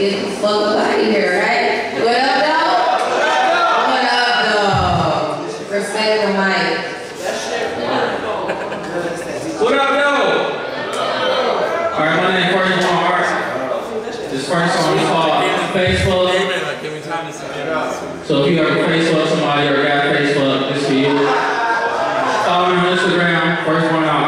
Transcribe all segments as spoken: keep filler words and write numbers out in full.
is fuck up out of here, right? What up, though? What up, though? Respect the mic. What up, though? All right, my name is Courtney Hart. This first song is called Facebook. So if you ever Facebook somebody or got Facebook, this for you. Follow me on Instagram. First one out.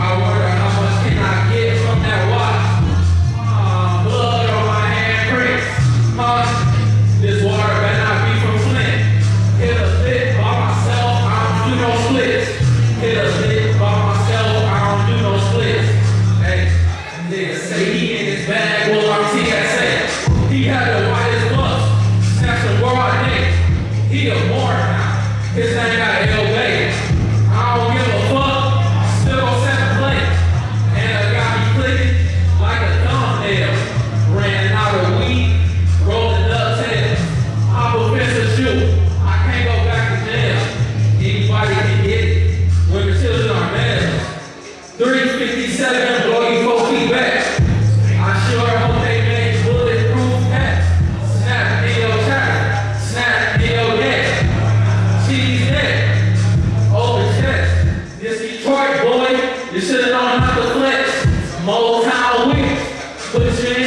I wonder how much can I get from that watch? seven hundred glory folks keep back. I sure hope they make bulletproof hats. Snap video chat, snap video neck. She's neck, open chest. This Detroit boy, you should've known how to flex. Mold town wings, put your